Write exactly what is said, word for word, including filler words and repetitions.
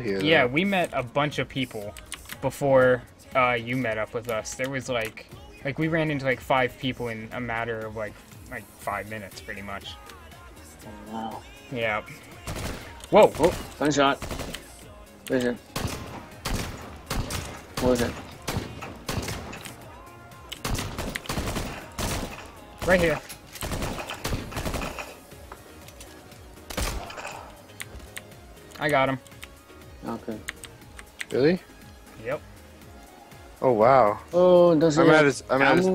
Here, yeah, we met a bunch of people before uh, you met up with us. There was like, like we ran into like five people in a matter of like, like five minutes, pretty much. Oh, wow. Yeah. Whoa! Oh, gunshot. Vision. What was it? Right here. I got him. Okay. Really? Yep. Oh wow. Oh, does he? I'm at his. I'm at his.